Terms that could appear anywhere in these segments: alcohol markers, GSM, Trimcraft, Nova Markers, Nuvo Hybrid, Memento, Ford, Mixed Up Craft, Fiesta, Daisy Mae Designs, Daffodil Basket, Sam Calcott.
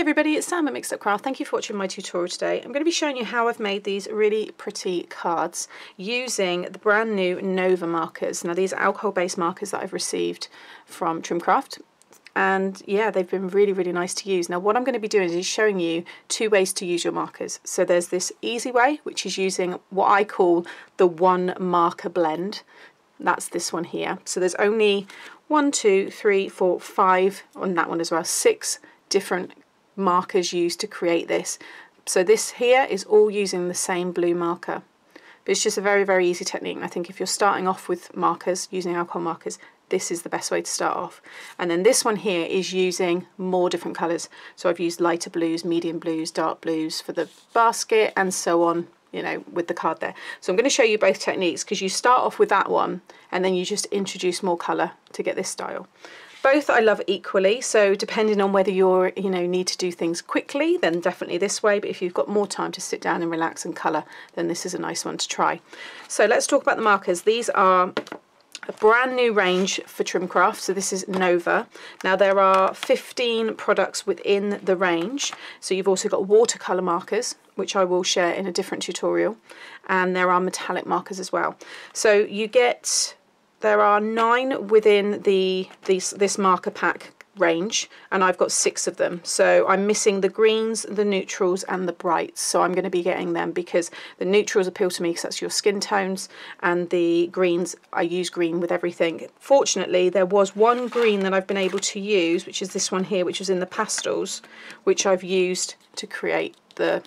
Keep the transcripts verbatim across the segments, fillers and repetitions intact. Hi everybody, it's Sam at Mixed Up Craft. Thank you for watching my tutorial today. I'm going to be showing you how I've made these really pretty cards using the brand new Nova markers. Now these are alcohol-based markers that I've received from Trimcraft. And yeah, they've been really, really nice to use. Now what I'm going to be doing is showing you two ways to use your markers. So there's this easy way, which is using what I call the one marker blend. That's this one here. So there's only one, two, three, four, five on that one as well, six different markers used to create this. So this here is all using the same blue marker. But it's just a very, very easy technique. And I think if you're starting off with markers, using alcohol markers, this is the best way to start off. And then this one here is using more different colours. So I've used lighter blues, medium blues, dark blues for the basket and so on, you know, with the card there. So I'm going to show you both techniques because you start off with that one and then you just introduce more colour to get this style. Both I love equally, so depending on whether you're, you know, need to do things quickly, then definitely this way. But if you've got more time to sit down and relax and colour, then this is a nice one to try. So let's talk about the markers. These are a brand new range for Trimcraft, so this is Nova. Now there are fifteen products within the range, so you've also got watercolour markers, which I will share in a different tutorial, and there are metallic markers as well. So you get... There are nine within the these, this marker pack range, and I've got six of them. So I'm missing the greens, the neutrals and the brights. So I'm going to be getting them because the neutrals appeal to me because that's your skin tones, and the greens, I use green with everything. Fortunately, there was one green that I've been able to use, which is this one here, which was in the pastels, which I've used to create the,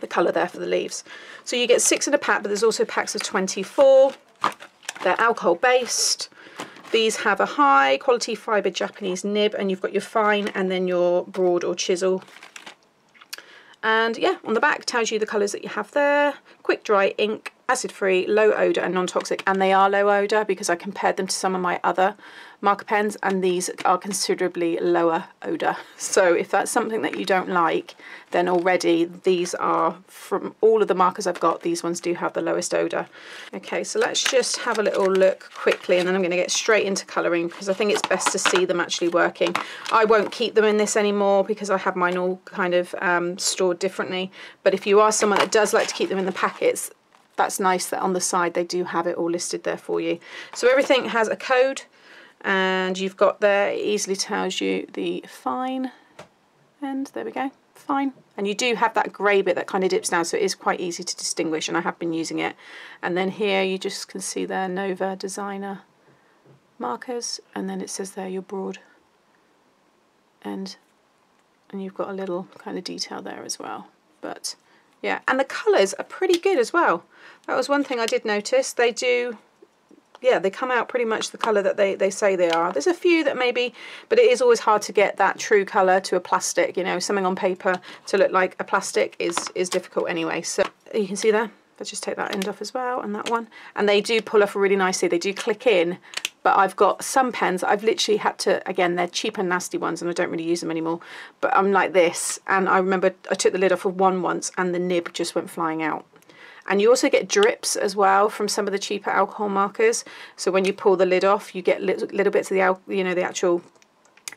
the colour there for the leaves. So you get six in a pack, but there's also packs of twenty-four. They're alcohol based. These have a high quality fibre Japanese nib, and you've got your fine and then your broad or chisel. And yeah, on the back tells you the colours that you have there. Quick dry ink, acid free, low odour and non-toxic. And they are low odour because I compared them to some of my other marker pens, and these are considerably lower odour. So if that's something that you don't like, then already these are, from all of the markers I've got, these ones do have the lowest odour. Okay, so let's just have a little look quickly, and then I'm going to get straight into colouring because I think it's best to see them actually working. I won't keep them in this anymore because I have mine all kind of um, stored differently, but if you are someone that does like to keep them in the packets, that's nice that on the side they do have it all listed there for you. So everything has a code, and you've got there, it easily tells you the fine, and there we go, fine. And you do have that grey bit that kind of dips down, so it is quite easy to distinguish, and I have been using it. And then here you just can see there, Nova Designer markers, and then it says there your broad end, and you've got a little kind of detail there as well. But yeah, and the colours are pretty good as well. That was one thing I did notice. They do... yeah, they come out pretty much the colour that they, they say they are. There's a few that maybe, but it is always hard to get that true colour to a plastic, you know, something on paper to look like a plastic is, is difficult anyway. So you can see there, let's just take that end off as well, and that one. And they do pull off really nicely, they do click in, but I've got some pens I've literally had to, again, they're cheap and nasty ones and I don't really use them anymore, but I'm like this, and I remember I took the lid off of one once and the nib just went flying out. And you also get drips as well from some of the cheaper alcohol markers. So when you pull the lid off, you get little, little bits of the, you know, the actual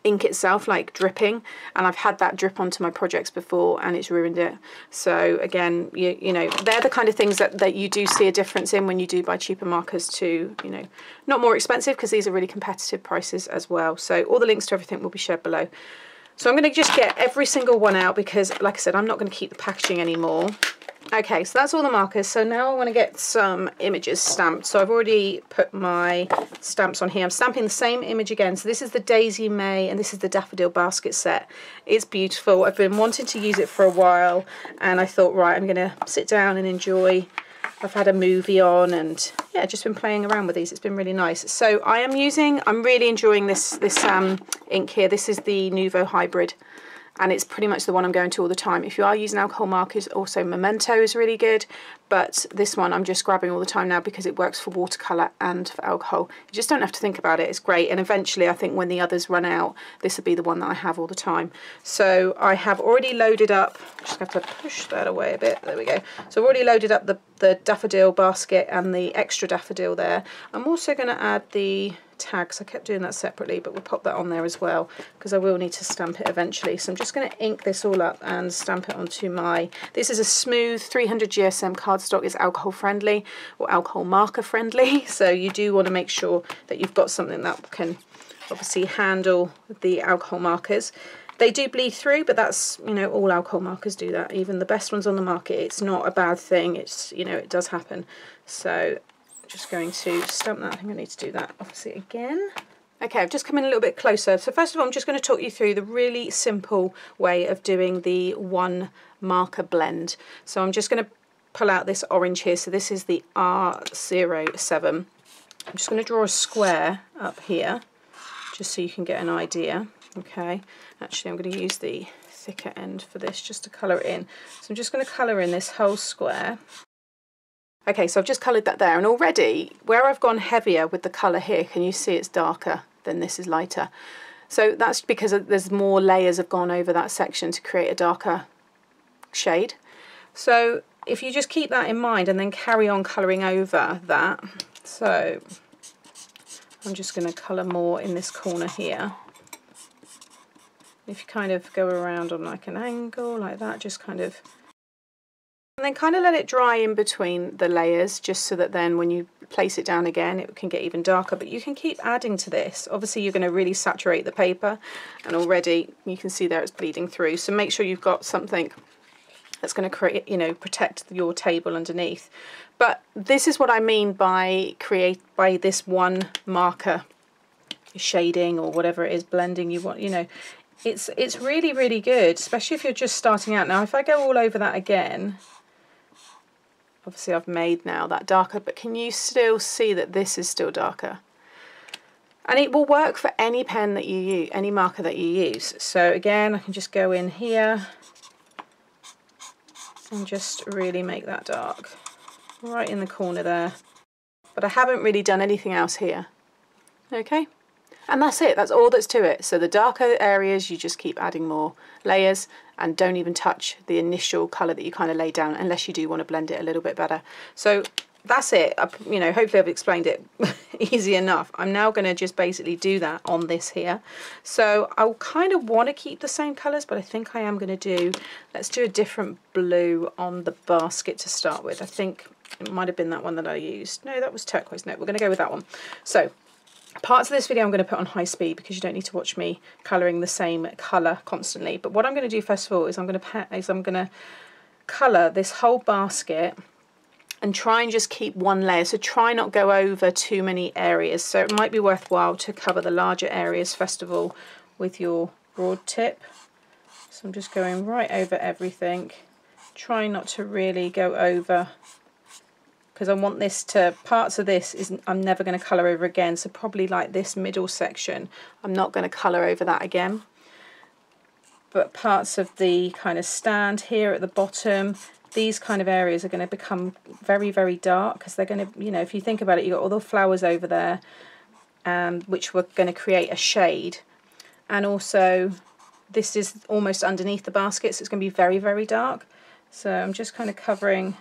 ink itself, like dripping. And I've had that drip onto my projects before, and it's ruined it. So again, you, you know, they're the kind of things that, that you do see a difference in when you do buy cheaper markers to, you know, not more expensive, because these are really competitive prices as well. So all the links to everything will be shared below. So I'm going to just get every single one out because, like I said, I'm not going to keep the packaging anymore. Okay, so that's all the markers. So now I want to get some images stamped. So I've already put my stamps on here. I'm stamping the same image again. So this is the Daisy Mae, and this is the Daffodil Basket set. It's beautiful. I've been wanting to use it for a while, and I thought, right, I'm going to sit down and enjoy. I've had a movie on, and yeah, just been playing around with these. It's been really nice. So I am using, I'm really enjoying this, this um, ink here. This is the Nuvo Hybrid, and it's pretty much the one I'm going to all the time. If you are using alcohol markers, also Memento is really good, but this one I'm just grabbing all the time now because it works for watercolour and for alcohol. You just don't have to think about it, it's great, and eventually I think when the others run out, this will be the one that I have all the time. So I have already loaded up, I'm just going to have to push that away a bit, there we go. So I've already loaded up the, the Daffodil Basket and the extra daffodil there. I'm also going to add the tags. I kept doing that separately, but we'll pop that on there as well because I will need to stamp it eventually. So I'm just going to ink this all up and stamp it onto my, this is a smooth three hundred G S M cardstock. It's alcohol friendly or alcohol marker friendly, so you do want to make sure that you've got something that can obviously handle the alcohol markers. They do bleed through, but that's, you know, all alcohol markers do that, even the best ones on the market. It's not a bad thing, it's, you know, it does happen. So just going to stamp that. I think I need to do that obviously again. Okay, I've just come in a little bit closer. So first of all, I'm just going to talk you through the really simple way of doing the one marker blend. So I'm just going to pull out this orange here. So this is the R zero seven. I'm just going to draw a square up here just so you can get an idea. Okay, actually I'm going to use the thicker end for this just to colour it in. So I'm just going to colour in this whole square. Okay, so I've just coloured that there, and already where I've gone heavier with the colour here, can you see it's darker than this is lighter? So that's because there's more layers have gone over that section to create a darker shade. So if you just keep that in mind and then carry on colouring over that. So I'm just going to colour more in this corner here. If you kind of go around on like an angle like that, just kind of, and then kind of let it dry in between the layers just so that then when you place it down again it can get even darker. But you can keep adding to this. Obviously you're going to really saturate the paper, and already you can see there it's bleeding through. So make sure you've got something that's going to create, you know, protect your table underneath. But this is what I mean by create by this one marker shading or whatever it is, blending you want, you know. It's it's really, really good, especially if you're just starting out. Now if I go all over that again, obviously I've made now that darker, but can you still see that this is still darker? And it will work for any pen that you use, any marker that you use. So again, I can just go in here and just really make that dark right in the corner there. But I haven't really done anything else here. Okay, and that's it, that's all that's to it. So the darker areas, you just keep adding more layers, and don't even touch the initial colour that you kind of lay down unless you do want to blend it a little bit better. So that's it. I, you know, hopefully I've explained it easy enough. I'm now going to just basically do that on this here. So I'll kind of want to keep the same colours, but I think I am going to do, let's do a different blue on the basket to start with. I think it might have been that one that I used. No, that was turquoise. No, we're going to go with that one. So parts of this video I'm going to put on high speed because you don't need to watch me colouring the same colour constantly. But what I'm going to do first of all is I'm going to is I'm going to colour this whole basket and try and just keep one layer. So try not go over too many areas. So it might be worthwhile to cover the larger areas first of all with your broad tip. So I'm just going right over everything. Try not to really go over, because I want this to, parts of this is I'm never going to colour over again, so probably like this middle section I'm not going to colour over that again. But parts of the kind of stand here at the bottom, these kind of areas are going to become very, very dark because they're going to, you know, if you think about it, you've got all the flowers over there, um, which we're going to create a shade. And also this is almost underneath the basket, so it's going to be very, very dark. So I'm just kind of covering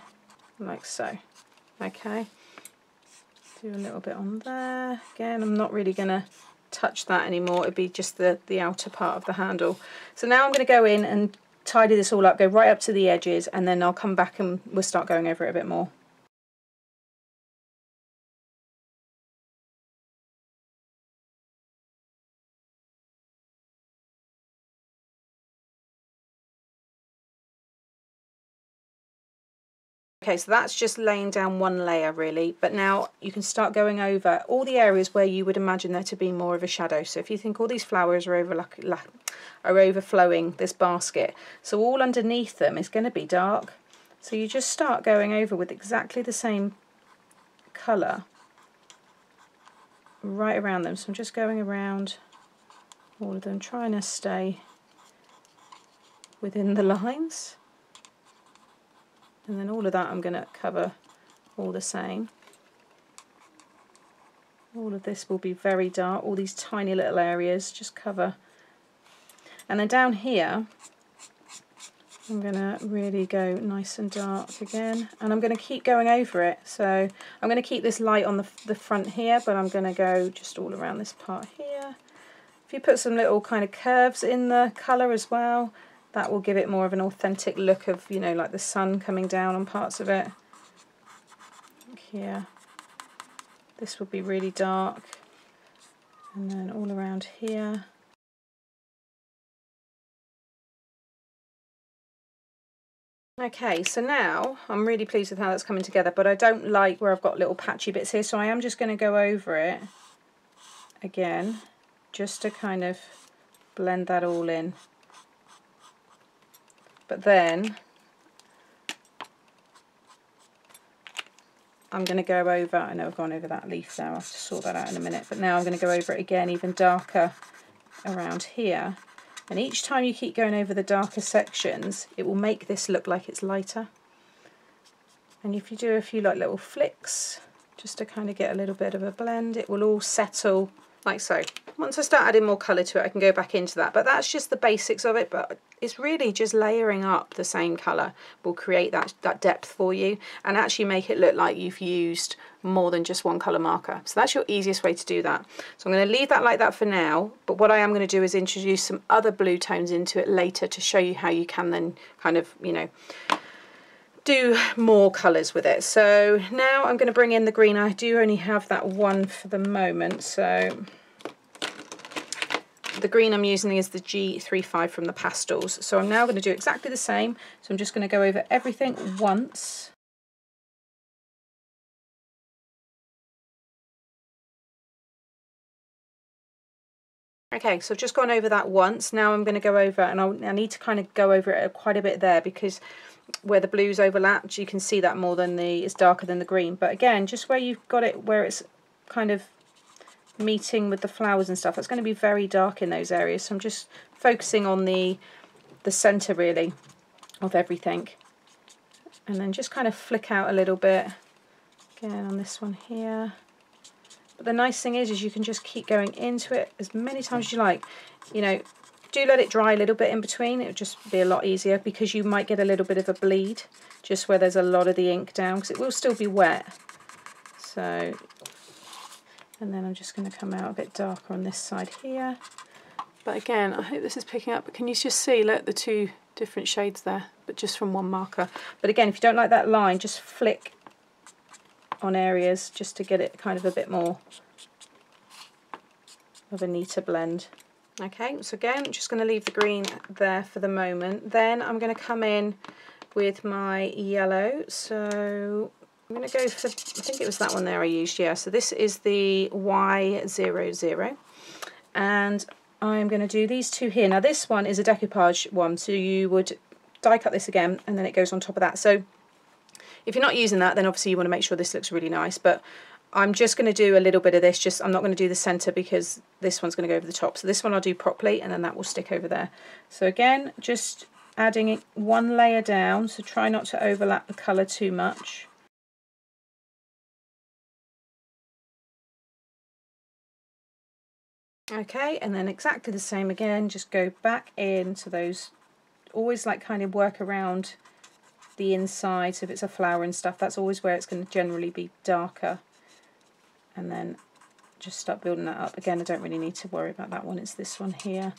like so. Okay, do a little bit on there. Again, I'm not really going to touch that anymore. It'd be just the, the outer part of the handle. So now I'm going to go in and tidy this all up, go right up to the edges, and then I'll come back and we'll start going over it a bit more. Okay, so that's just laying down one layer really, but now you can start going over all the areas where you would imagine there to be more of a shadow. So if you think all these flowers are, over, are overflowing this basket, so all underneath them is going to be dark. So you just start going over with exactly the same colour right around them. So I'm just going around all of them, trying to stay within the lines. And then all of that I'm going to cover all the same. All of this will be very dark, all these tiny little areas, just cover. And then down here, I'm going to really go nice and dark again, and I'm going to keep going over it. So I'm going to keep this light on the, the front here, but I'm going to go just all around this part here. If you put some little kind of curves in the colour as well, that will give it more of an authentic look of, you know, like the sun coming down on parts of it. Here, this would be really dark, and then all around here. Okay, so now I'm really pleased with how that's coming together, but I don't like where I've got little patchy bits here, so I am just going to go over it again just to kind of blend that all in. But then I'm going to go over, I know I've gone over that leaf now, I'll have to sort that out in a minute, but now I'm going to go over it again even darker around here. And each time you keep going over the darker sections, it will make this look like it's lighter. And if you do a few like little flicks, just to kind of get a little bit of a blend, it will all settle like so. Once I start adding more colour to it, I can go back into that. But that's just the basics of it, but it's really just layering up the same colour will create that, that depth for you and actually make it look like you've used more than just one colour marker. So that's your easiest way to do that. So I'm going to leave that like that for now, but what I am going to do is introduce some other blue tones into it later to show you how you can then kind of, you know, do more colours with it. So now I'm going to bring in the green. I do only have that one for the moment, so the green I'm using is the G three five from the pastels. So I'm now going to do exactly the same, so I'm just going to go over everything once. Okay, so I've just gone over that once. Now I'm going to go over, and I'll, I need to kind of go over it quite a bit there, because where the blues overlapped, you can see that more than the, it's darker than the green. But again, just where you've got it, where it's kind of meeting with the flowers and stuff, it's going to be very dark in those areas. So I'm just focusing on the, the centre really of everything. And then just kind of flick out a little bit again on this one here. But the nice thing is, is you can just keep going into it as many times as you like. You know, do let it dry a little bit in between. It would just be a lot easier, because you might get a little bit of a bleed just where there's a lot of the ink down, because it will still be wet. So, and then I'm just going to come out a bit darker on this side here. But again, I hope this is picking up. But can you just see, look, the two different shades there, but just from one marker. But again, if you don't like that line, just flick on areas just to get it kind of a bit more of a neater blend. Okay, so again, I'm just going to leave the green there for the moment. Then I'm going to come in with my yellow. So I'm going to go for, I think it was that one there I used, yeah. So this is the Y zero zero. And I'm going to do these two here. Now this one is a decoupage one, so you would die cut this again, and then it goes on top of that. So if you're not using that, then obviously you want to make sure this looks really nice, but I'm just going to do a little bit of this. Just I'm not going to do the centre, because this one's going to go over the top. So this one I'll do properly, and then that will stick over there. So again, just adding it one layer down, so try not to overlap the colour too much. Okay, and then exactly the same again, just go back into those, always like kind of work around the inside. So if it's a flower and stuff, that's always where it's going to generally be darker. And then just start building that up again. I don't really need to worry about that one, it's this one here.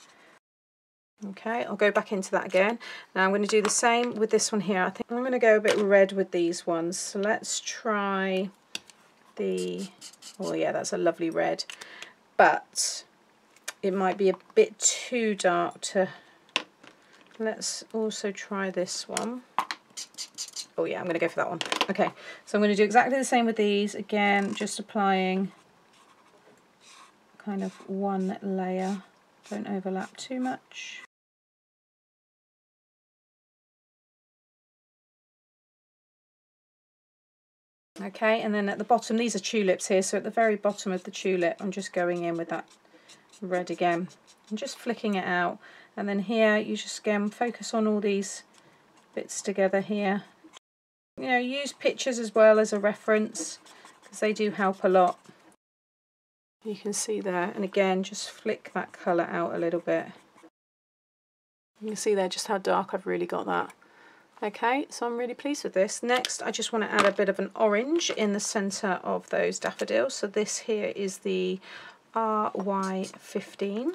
Okay, I'll go back into that again. Now I'm going to do the same with this one here. I think I'm going to go a bit red with these ones, so let's try the, oh yeah, that's a lovely red, but it might be a bit too dark to, let's also try this one. Oh yeah, I'm going to go for that one. Okay, so I'm going to do exactly the same with these again, just applying kind of one layer, don't overlap too much. Okay, and then at the bottom, these are tulips here, so at the very bottom of the tulip, I'm just going in with that red again and just flicking it out. And then here, you just again focus on all these bits together here. You know, use pictures as well as a reference, because they do help a lot. You can see there, and again, just flick that colour out a little bit. You can see there just how dark I've really got that. Okay, so I'm really pleased with this. Next, I just want to add a bit of an orange in the centre of those daffodils. So this here is the R Y fifteen.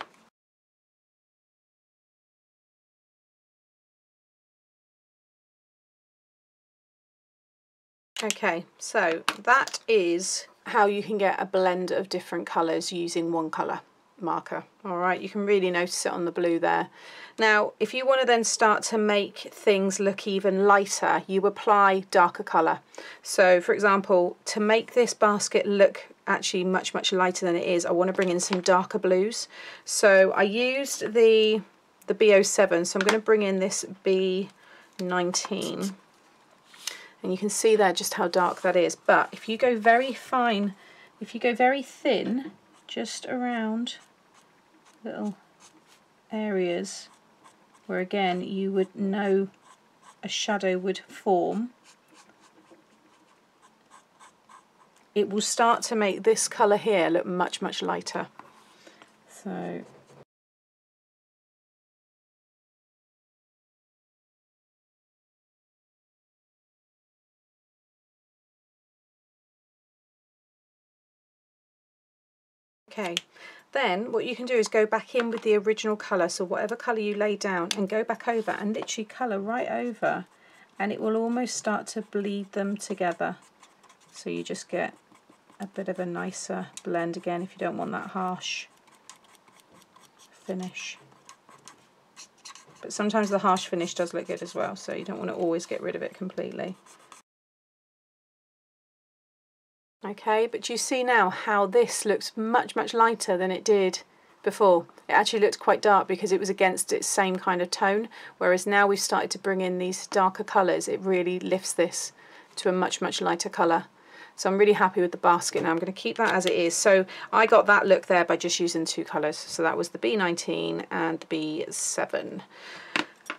Okay, so that is how you can get a blend of different colours using one colour marker. All right, you can really notice it on the blue there. Now, if you want to then start to make things look even lighter, you apply darker colour. So, for example, to make this basket look actually much, much lighter than it is, I want to bring in some darker blues. So I used the, the B oh seven, so I'm going to bring in this B nineteen. And you can see there just how dark that is. But if you go very fine, if you go very thin, just around little areas where again you would know a shadow would form, it will start to make this colour here look much, much lighter. So okay, then what you can do is go back in with the original colour, so whatever colour you lay down, and go back over and literally colour right over, and it will almost start to bleed them together. So you just get a bit of a nicer blend again if you don't want that harsh finish. But sometimes the harsh finish does look good as well, so you don't want to always get rid of it completely. Okay, but you see now how this looks much, much lighter than it did before. It actually looked quite dark because it was against its same kind of tone, whereas now we've started to bring in these darker colours. It really lifts this to a much, much lighter colour. So I'm really happy with the basket now. I'm going to keep that as it is. So I got that look there by just using two colours. So that was the B nineteen and the B seven.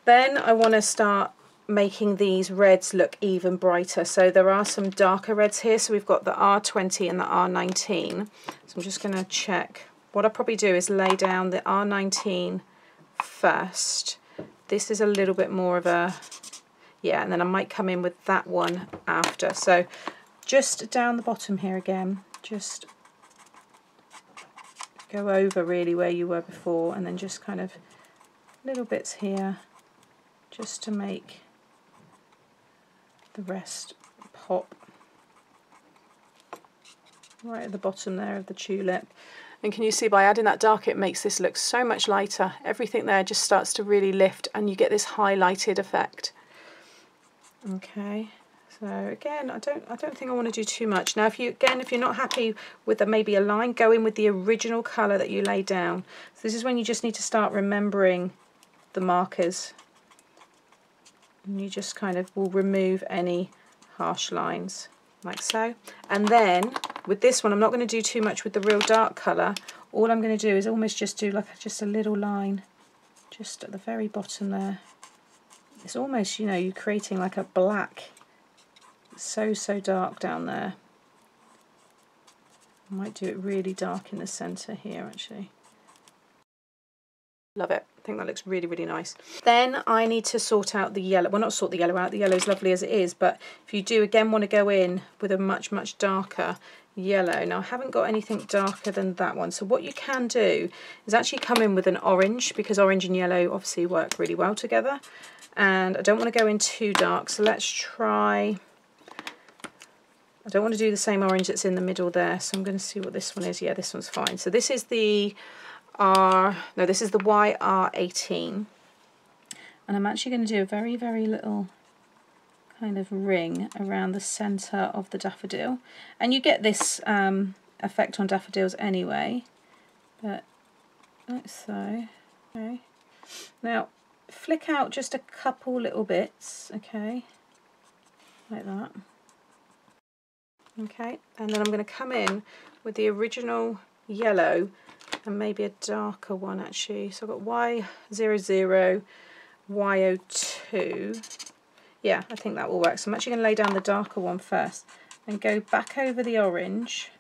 Then I want to start making these reds look even brighter. So there are some darker reds here, so we've got the R twenty and the R nineteen. So I'm just going to check. What I'll probably do is lay down the R nineteen first. This is a little bit more of a, yeah, and then I might come in with that one after. So just down the bottom here again, just go over really where you were before, and then just kind of little bits here just to make the rest pop right at the bottom there of the tulip. And can you see by adding that dark, it makes this look so much lighter. Everything there just starts to really lift and you get this highlighted effect. Okay, so again, I don't I don't think I want to do too much. Now if you again if you're not happy with the, maybe a line, go in with the original colour that you lay down. So this is when you just need to start remembering the markers. And you just kind of will remove any harsh lines, like so. And then with this one, I'm not going to do too much with the real dark colour. All I'm going to do is almost just do like just a little line, just at the very bottom there. It's almost, you know, you're creating like a black. It's so, so dark down there. I might do it really dark in the centre here, actually. Love it. I think that looks really, really nice. Then I need to sort out the yellow. Well, not sort the yellow out. The yellow is lovely as it is, but if you do again want to go in with a much, much darker yellow. Now, I haven't got anything darker than that one. So what you can do is actually come in with an orange, because orange and yellow obviously work really well together. And I don't want to go in too dark. So let's try... I don't want to do the same orange that's in the middle there. So I'm going to see what this one is. Yeah, this one's fine. So this is the... R, no, this is the Y R eighteen, and I'm actually going to do a very, very little kind of ring around the centre of the daffodil. And you get this um, effect on daffodils anyway, but like so. Okay, now flick out just a couple little bits, okay, like that. Okay, and then I'm going to come in with the original yellow. And maybe a darker one actually. So I've got Y zero zero, Y zero two. Yeah, I think that will work. So I'm actually going to lay down the darker one first and go back over the orange.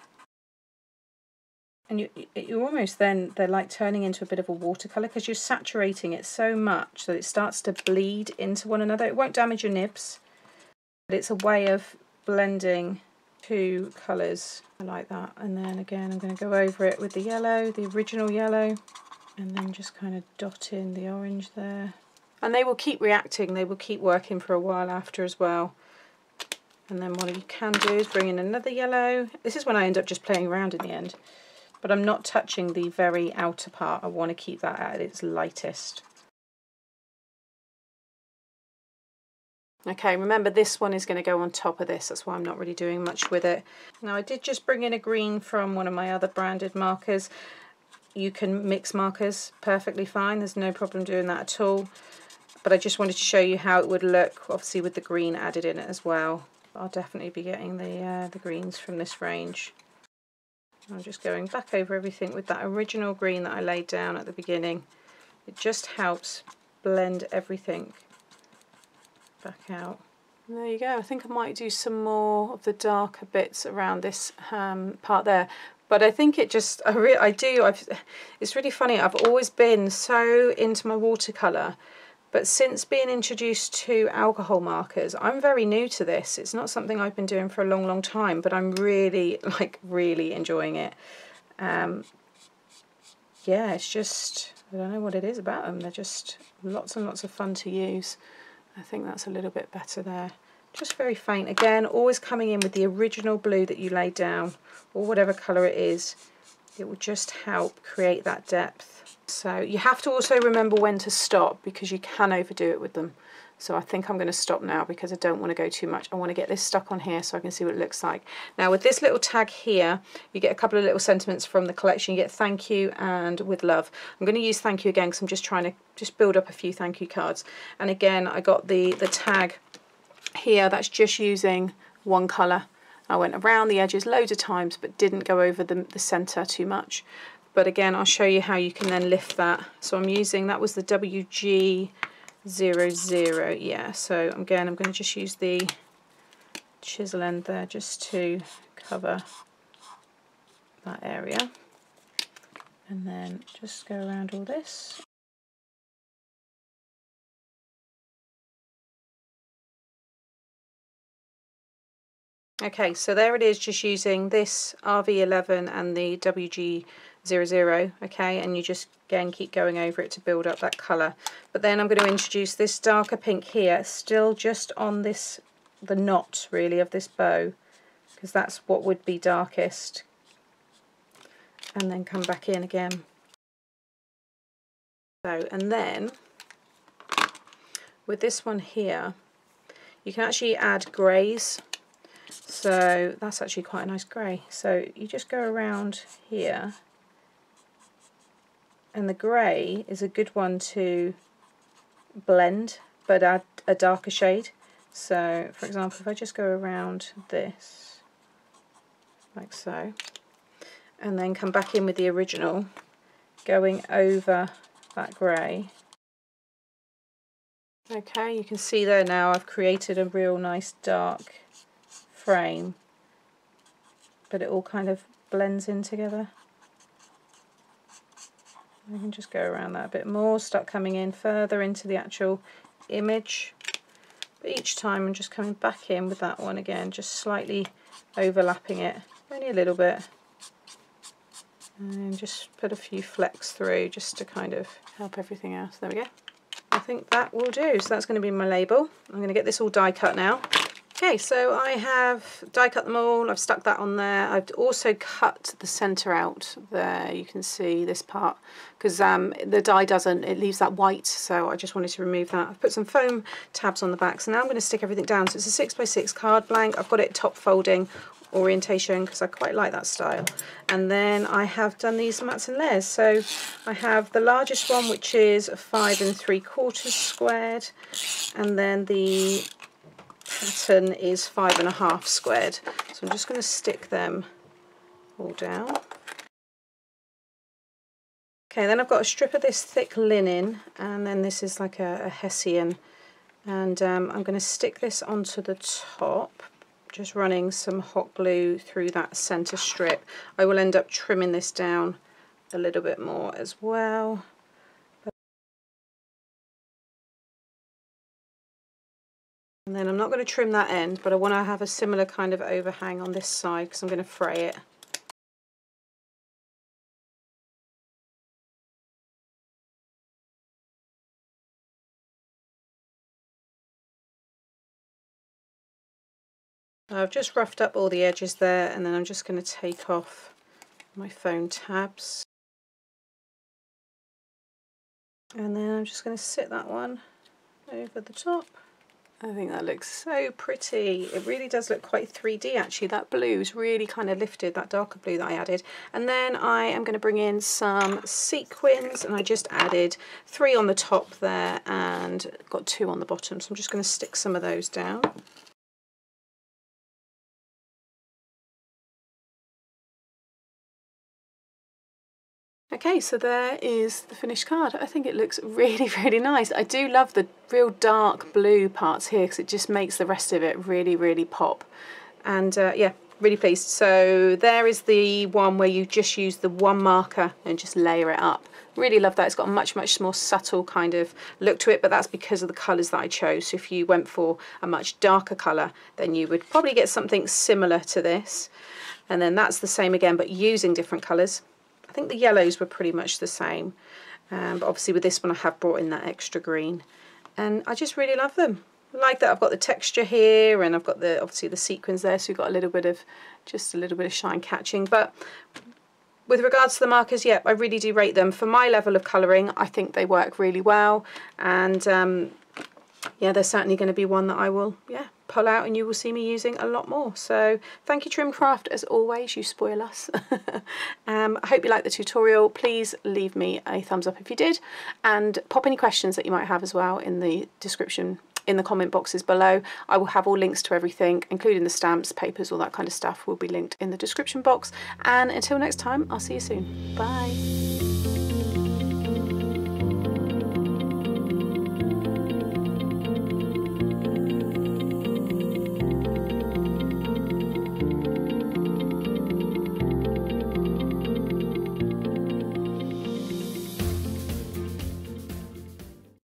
And you, you almost then, they're like turning into a bit of a watercolour because you're saturating it so much that it starts to bleed into one another. It won't damage your nibs, but it's a way of blending two colours. I like that. And then again, I'm going to go over it with the yellow, the original yellow, and then just kind of dot in the orange there. And they will keep reacting, they will keep working for a while after as well. And then what you can do is bring in another yellow. This is when I end up just playing around in the end. But I'm not touching the very outer part. I want to keep that at its lightest. Okay, remember this one is going to go on top of this. That's why I'm not really doing much with it. Now I did just bring in a green from one of my other branded markers. You can mix markers perfectly fine. There's no problem doing that at all. But I just wanted to show you how it would look, obviously with the green added in it as well. I'll definitely be getting the, uh, the greens from this range. I'm just going back over everything with that original green that I laid down at the beginning. It just helps blend everything back out. And there you go. I think I might do some more of the darker bits around this um, part there. But I think it just, I, re I do, I've, it's really funny. I've always been so into my watercolour. But since being introduced to alcohol markers, I'm very new to this. It's not something I've been doing for a long, long time, but I'm really, like, really enjoying it. Um, yeah, it's just, I don't know what it is about them. They're just lots and lots of fun to use. I think that's a little bit better there. Just very faint. Again, always coming in with the original blue that you laid down, or whatever colour it is. It will just help create that depth. So you have to also remember when to stop because you can overdo it with them. So I think I'm going to stop now because I don't want to go too much. I want to get this stuck on here so I can see what it looks like. Now with this little tag here, you get a couple of little sentiments from the collection. You get thank you and with love. I'm going to use thank you again because I'm just trying to just build up a few thank you cards. And again, I got the, the tag here that's just using one colour. I went around the edges loads of times but didn't go over the, the centre too much. But again, I'll show you how you can then lift that. So I'm using, that was the W G zero zero, yeah. So again, I'm going to just use the chisel end there just to cover that area. And then just go around all this. Okay, so there it is, just using this R V eleven and the W G zero zero, okay, and you just, again, keep going over it to build up that colour. But then I'm going to introduce this darker pink here, still just on this, the knot, really, of this bow, because that's what would be darkest. And then come back in again. So, and then, with this one here, you can actually add greys. So that's actually quite a nice grey. So you just go around here, and the grey is a good one to blend but add a darker shade. So for example, if I just go around this like so and then come back in with the original, going over that grey. Okay, you can see there now I've created a real nice dark frame, but it all kind of blends in together. I can just go around that a bit more, start coming in further into the actual image, but each time I'm just coming back in with that one again, just slightly overlapping it, only a little bit, and just put a few flecks through just to kind of help everything out. There we go. I think that will do. So that's going to be my label. I'm going to get this all die cut now. Okay, so I have die cut them all, I've stuck that on there. I've also cut the centre out there, you can see this part, because um, the die doesn't, it leaves that white, so I just wanted to remove that. I've put some foam tabs on the back, so now I'm going to stick everything down. So it's a six by six card blank, I've got it top folding orientation because I quite like that style. And then I have done these mats and layers, so I have the largest one which is five and three quarters squared, and then the pattern is five and a half squared. So I'm just going to stick them all down. Okay, then I've got a strip of this thick linen, and then this is like a, a Hessian, and um, I'm going to stick this onto the top just running some hot glue through that center strip. I will end up trimming this down a little bit more as well. And then I'm not going to trim that end, but I want to have a similar kind of overhang on this side because I'm going to fray it. I've just roughed up all the edges there, and then I'm just going to take off my foam tabs. And then I'm just going to sit that one over the top. I think that looks so pretty. It really does look quite three D actually. That blue's really kind of lifted, that darker blue that I added. And then I am going to bring in some sequins, and I just added three on the top there and got two on the bottom. So I'm just going to stick some of those down. Okay, so there is the finished card. I think it looks really, really nice. I do love the real dark blue parts here because it just makes the rest of it really, really pop. And uh, yeah, really pleased. So there is the one where you just use the one marker and just layer it up. Really love that. It's got a much, much more subtle kind of look to it, but that's because of the colours that I chose. So if you went for a much darker colour, then you would probably get something similar to this. And then that's the same again, but using different colours. I think the yellows were pretty much the same, um, but obviously with this one I have brought in that extra green, and I just really love them. I like that I've got the texture here, and I've got the obviously the sequins there, so we've got a little bit of just a little bit of shine catching. But with regards to the markers, yeah, I really do rate them for my level of colouring. I think they work really well, and um, yeah, they're certainly going to be one that I will yeah pull out, and you will see me using a lot more. So thank you, Trimcraft, as always, you spoil us. um, I hope you liked the tutorial. Please leave me a thumbs up if you did, and pop any questions that you might have as well in the description, in the comment boxes below. I will have all links to everything, including the stamps, papers, all that kind of stuff will be linked in the description box. And until next time, I'll see you soon. Bye.